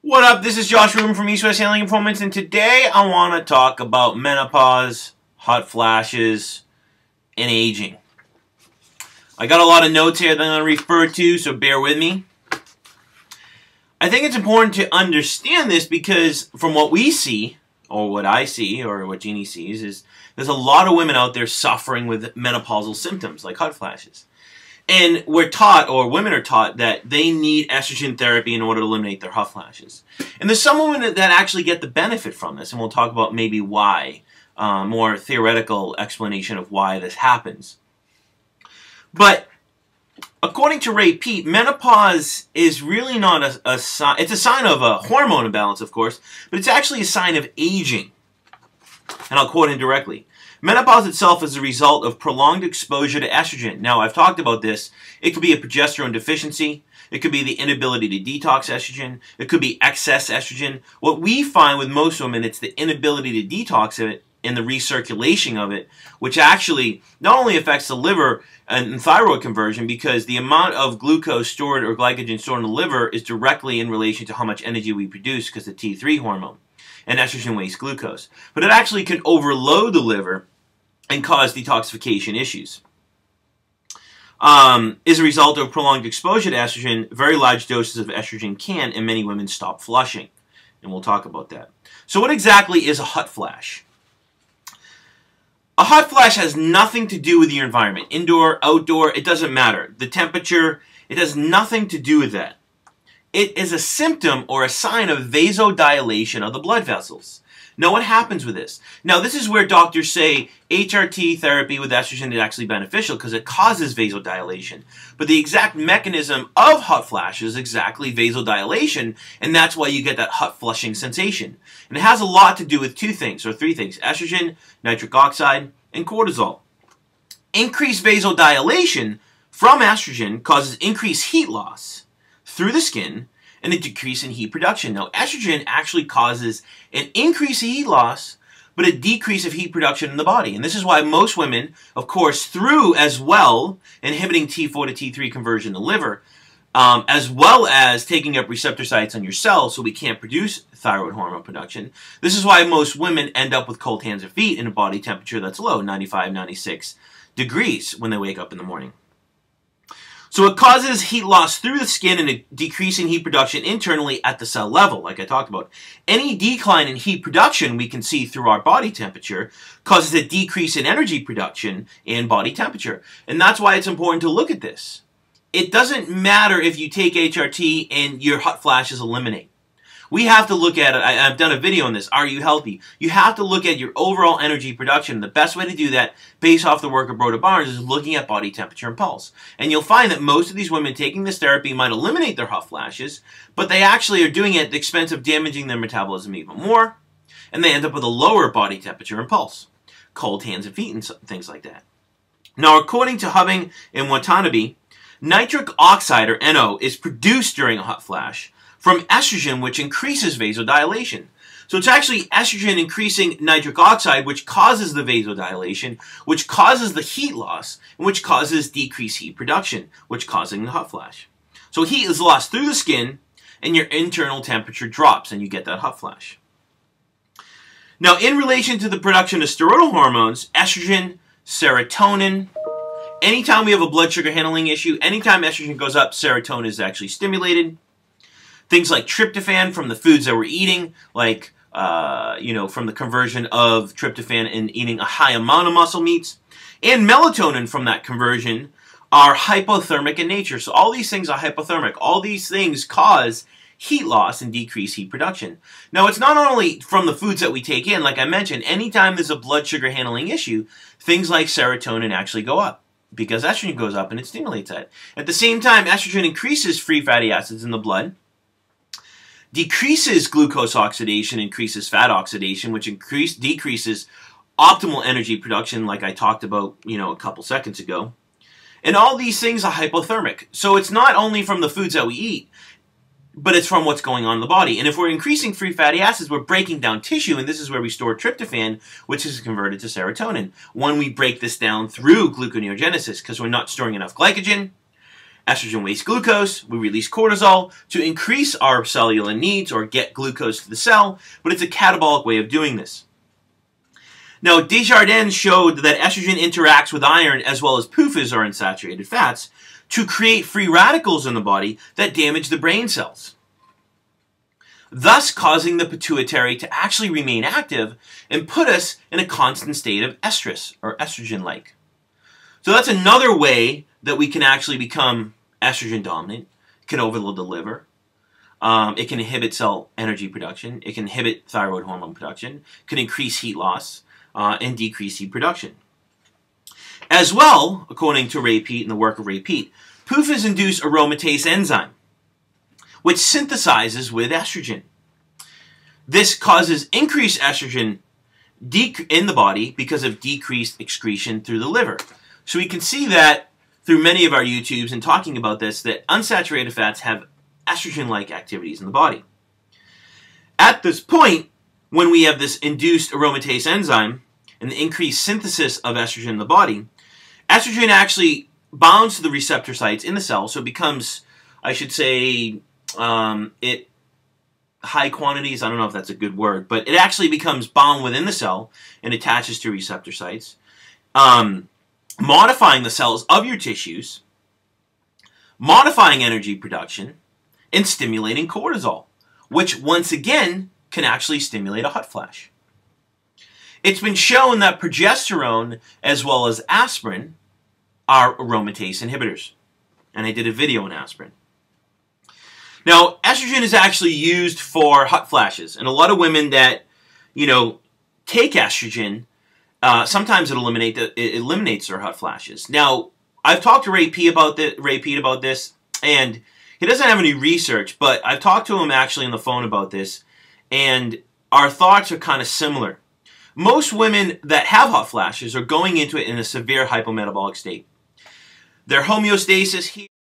What up? This is Josh Rubin from East West Healing Performance, and today I want to talk about menopause, hot flashes, and aging. I got a lot of notes here that I'm going to refer to, so bear with me. I think it's important to understand this because from what we see, or what I see, or what Jeannie sees, is there's a lot of women out there suffering with menopausal symptoms like hot flashes. And we're taught, or women are taught, that they need estrogen therapy in order to eliminate their hot flashes. And there's some women that actually get the benefit from this, and we'll talk about maybe why, more theoretical explanation of why this happens. But according to Ray Peat, menopause is really not a sign. It's a sign of a hormone imbalance, of course, but it's actually a sign of aging. And I'll quote him directly. Menopause itself is a result of prolonged exposure to estrogen. Now, I've talked about this. It could be a progesterone deficiency. It could be the inability to detox estrogen. It could be excess estrogen. What we find with most women, it's the inability to detox it and the recirculation of it, which actually not only affects the liver and thyroid conversion, because the amount of glucose stored or glycogen stored in the liver is directly in relation to how much energy we produce because the T3 hormone. And estrogen wastes glucose. But it actually can overload the liver and cause detoxification issues. As a result of prolonged exposure to estrogen, very large doses of estrogen can, and many women, stop flushing. And we'll talk about that. So what exactly is a hot flash? A hot flash has nothing to do with your environment. Indoor, outdoor, it doesn't matter. The temperature, it has nothing to do with that. It is a symptom or a sign of vasodilation of the blood vessels. Now, what happens with this? Now, this is where doctors say HRT therapy with estrogen is actually beneficial because it causes vasodilation. But the exact mechanism of hot flash is exactly vasodilation, and that's why you get that hot flushing sensation. And it has a lot to do with two things, or three things: estrogen, nitric oxide, and cortisol. Increased vasodilation from estrogen causes increased heat loss through the skin, and a decrease in heat production. Now, estrogen actually causes an increase in heat loss, but a decrease of heat production in the body. And this is why most women, of course, through as well inhibiting T4 to T3 conversion in the liver, as well as taking up receptor sites on your cells so we can't produce thyroid hormone production. This is why most women end up with cold hands and feet in a body temperature that's low, 95, 96 degrees when they wake up in the morning. So it causes heat loss through the skin and a decrease in heat production internally at the cell level, like I talked about. Any decline in heat production we can see through our body temperature causes a decrease in energy production and body temperature. And that's why it's important to look at this. It doesn't matter if you take HRT and your hot flashes eliminate. We have to look at it. I've done a video on this. Are you healthy? You have to look at your overall energy production. The best way to do that, based off the work of Broda Barnes, is looking at body temperature and pulse. And you'll find that most of these women taking this therapy might eliminate their hot flashes, but they actually are doing it at the expense of damaging their metabolism even more, and they end up with a lower body temperature and pulse, cold hands and feet and things like that. Now, according to Hubing and Watanabe, nitric oxide, or NO, is produced during a hot flash from estrogen, which increases vasodilation. So it's actually estrogen increasing nitric oxide, which causes the vasodilation, which causes the heat loss, and which causes decreased heat production, which causes the hot flash. So heat is lost through the skin, and your internal temperature drops, and you get that hot flash. Now, in relation to the production of steroidal hormones, estrogen, serotonin, anytime we have a blood sugar handling issue, anytime estrogen goes up, serotonin is actually stimulated. Things like tryptophan from the foods that we're eating, like, from the conversion of tryptophan in eating a high amount of muscle meats, and melatonin from that conversion are hypothermic in nature. So all these things are hypothermic. All these things cause heat loss and decrease heat production. Now, it's not only from the foods that we take in. Like I mentioned, anytime there's a blood sugar handling issue, things like serotonin actually go up, because estrogen goes up and it stimulates that. At the same time, estrogen increases free fatty acids in the blood, decreases glucose oxidation, increases fat oxidation, which decreases optimal energy production, like I talked about, a couple seconds ago. And all these things are hypothermic. So it's not only from the foods that we eat, but it's from what's going on in the body. And if we're increasing free fatty acids, we're breaking down tissue, and this is where we store tryptophan, which is converted to serotonin, when we break this down through gluconeogenesis, because we're not storing enough glycogen. Estrogen wastes glucose, we release cortisol to increase our cellular needs or get glucose to the cell, but it's a catabolic way of doing this. Now, Desjardins showed that estrogen interacts with iron as well as PUFAs or unsaturated fats to create free radicals in the body that damage the brain cells, thus causing the pituitary to actually remain active and put us in a constant state of estrus or estrogen-like. So that's another way that we can actually become estrogen dominant. It can overload the liver. It can inhibit cell energy production. It can inhibit thyroid hormone production. It can increase heat loss and decrease heat production. As well, according to Ray Peat and the work of Ray Peat, PUFAs induce aromatase enzyme, which synthesizes with estrogen. This causes increased estrogen in the body because of decreased excretion through the liver. So we can see that through many of our YouTubes and talking about this, that unsaturated fats have estrogen-like activities in the body. At this point, when we have this induced aromatase enzyme and the increased synthesis of estrogen in the body, estrogen actually binds to the receptor sites in the cell, so it becomes, I should say, high quantities, I don't know if that's a good word, but it actually becomes bound within the cell and attaches to receptor sites, modifying the cells of your tissues, modifying energy production, and stimulating cortisol, which once again can actually stimulate a hot flash. It's been shown that progesterone as well as aspirin are aromatase inhibitors, and I did a video on aspirin. Now, estrogen is actually used for hot flashes, and a lot of women that, you know, take estrogen, sometimes it eliminates their hot flashes. Now, I've talked to Ray Peat about this, and he doesn't have any research, but I've talked to him actually on the phone about this, and our thoughts are kind of similar. Most women that have hot flashes are going into it in a severe hypometabolic state. Their homeostasis here